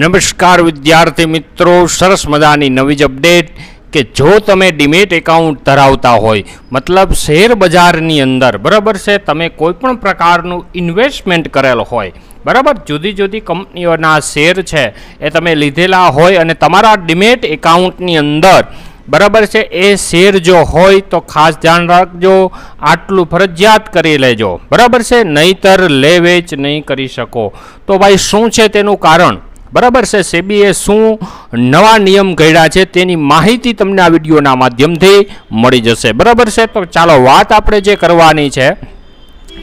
नमस्कार विद्यार्थी मित्रों, सरस मजानी नवी ज अपडेट के जो तमे डीमेट एकाउंट धरावता होय मतलब शेर बजारनी अंदर बराबर से तमे कोईपण प्रकारनु इन्वेस्टमेंट करेल होय बराबर जुदी जुदी कंपनीओना शेर छे ए तमे लीधेला होय अने तमारा डीमेट एकाउंटनी अंदर बराबर से ए शेर जो होय तो खास ध्यान राखजो, आटलू फरजियात करी लेजो बराबर से, नहींतर ले वेच नहीं करी शको। तो भाई शुं छे तेनुं कारण बराबर से सेबीए शुं नवा नियम घड्या छे तेनी माहिती तमने आ विडियोना माध्यमथी मळी जशे बराबर से। तो चालो वात आपणे जे करवानी छे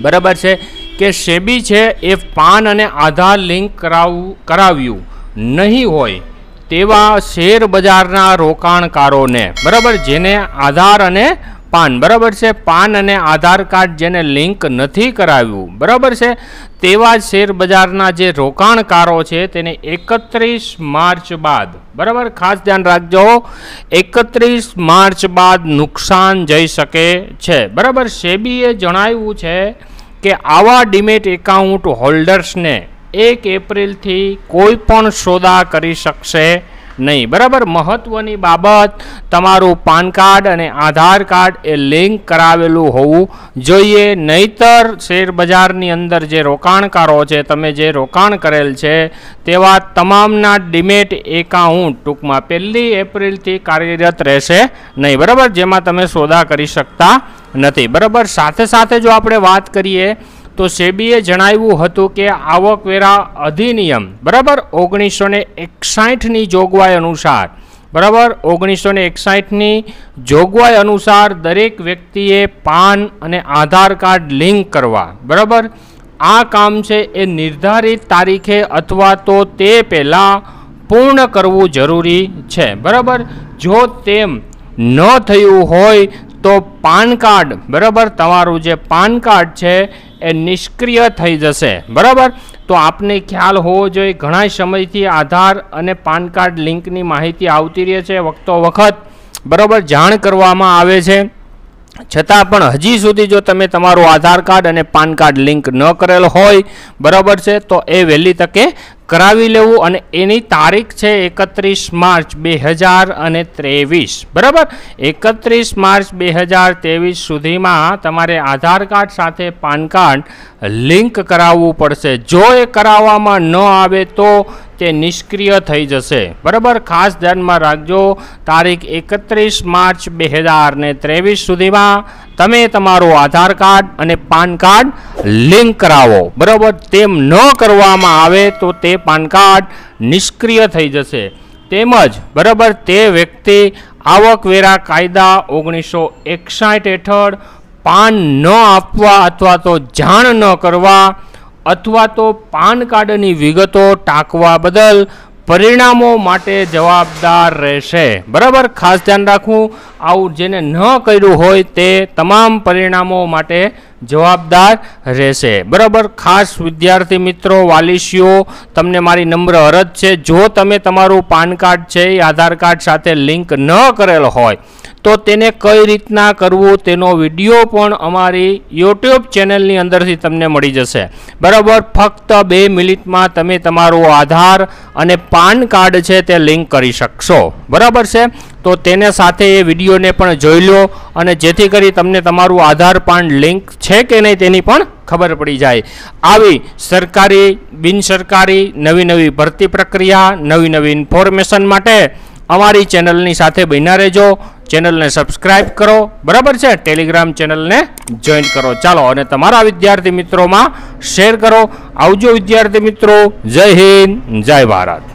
बराबर से के सेबी छे ए पान अने आधार लिंक कराव्यु नहीं होय तेवा शेर बजारना रोकाणकारों ने बराबर जेने आधार अने पान बराबर से पान अने आधार कार्ड जेने लिंक नहीं कराव्यु बराबर से तेवा शेर बजारना जे रोकाणकारों छे तेने 31 मार्च बाद बराबर खास ध्यान राखजो 31 मार्च बाद नुकसान जई सके छे बराबर। सेबीए जणाव्यु छे के आवा डीमेट एकाउंट होल्डर्स ने 1 एप्रिल थी कोईपण सौदा करी शकशे नहीं बराबर। महत्वनी बाबत तमारू पान कार्ड अने आधार कार्ड ए लिंक करावेलू होवू जोईए, नहींतर शेर बजारनी अंदर जे रोकाणकारो छे तमे जे रोकाण करेल छे तेवा तमामना डीमेट एकाउंट टूंकमां 1 एप्रिल थी कार्यरत रहेशे नहीं बराबर, जेमां तमे सौदा करी शकता नथी बराबर। साथे साथे जो आपणे वात करीए तो सेबीए जणाव्युं हतुं के आवकवेरा अधिनियम बराबर 1961 जोगवाई अनुसार बराबर 1961 जोगवाई अनुसार दरेक व्यक्तिए पान अने आधार कार्ड लिंक करवा बराबर आ काम छे ए निर्धारित तारीखे अथवा तो ते पहेला पूर्ण करवू जरूरी छे बराबर। जो तेम न थयुं होय तो पान कार्ड बराबर तमारू जे पान कार्ड छे ए निष्क्रिय थई जशे बराबर। तो आपने ख्याल होवो जोईए घणा समयथी आधार अने पान कार्ड लिंकनी माहिती आवती रहे छे वक्तो वखत बराबर, जाण करवामां आवे छे छतां पण हजी सुधी जो तमे तमारो आधार कार्ड अने पान कार्ड लिंक न करेल होय बराबर छे तो ए वહેલી तके करावी लेवू अने एनी तारीख छे 31 मार्च 2023 बराबर। 31 मार्च 2023 सुधीमां तमारे आधार कार्ड साथे पान कार्ड लिंक कराववू पड़शे। जो ए कराववामां न आवे तो ते निष्क्रिय थई जशे बराबर, खास ध्यानमां राखजो। तारीख 31 मार्च 2023 सुधीमां तमे तमारो आधार कार्ड अने पान कार्ड लिंक करावो बराबर, तेम न करवामां आवे तो ते पान कार्ड निष्क्रिय थई जशे। तेमज बराबर ते व्यक्ति आवकवेरा कायदा 1961 हेठळ पान न आपवा अथवा तो जाण न करवा अथवा तो पान कार्डनी विगतो टाकवा बदल परिणामों माटे जवाबदार रहेशे बराबर, खास ध्यान राखवू। आवुं जेने न कर्युं होय ते तमाम परिणामों माटे जवाबदार रहेशे बराबर। खास विद्यार्थी मित्रों, वालीशीओ तमने मारी नम्र अरज छे जो तमे तमारू पान कार्ड छे आधार कार्ड साथे लिंक न करेल होय तो तेने कई रीतना करवू तेनो विडियो पण अमारी यूट्यूब चेनलनी अंदरथी तमने मळी जशे बराबर। फक्त 2 मिनिटमां तमे तमारो आधार अने पान कार्ड छे ते लिंक करी शकशो बराबर छे। तो तेने साथे ए विडियोने पण जोई लो अने जेथी करी तमने तमारू आधार पान लिंक छे के नहीं तेनी पण खबर पड़ी जाए। आवी सरकारी बिन सरकारी नवी नवी भर्ती प्रक्रिया नवी नवी इन्फॉर्मेशन माटे अमारी चेनलनी साथे बन्या रहेजो। चैनल ने सब्सक्राइब करो बराबर है, टेलिग्राम चैनल ने जॉइन करो। चलो अने तमारा विद्यार्थी मित्रों में शेयर करो। आवजो विद्यार्थी मित्रों, जय हिंद, जय भारत।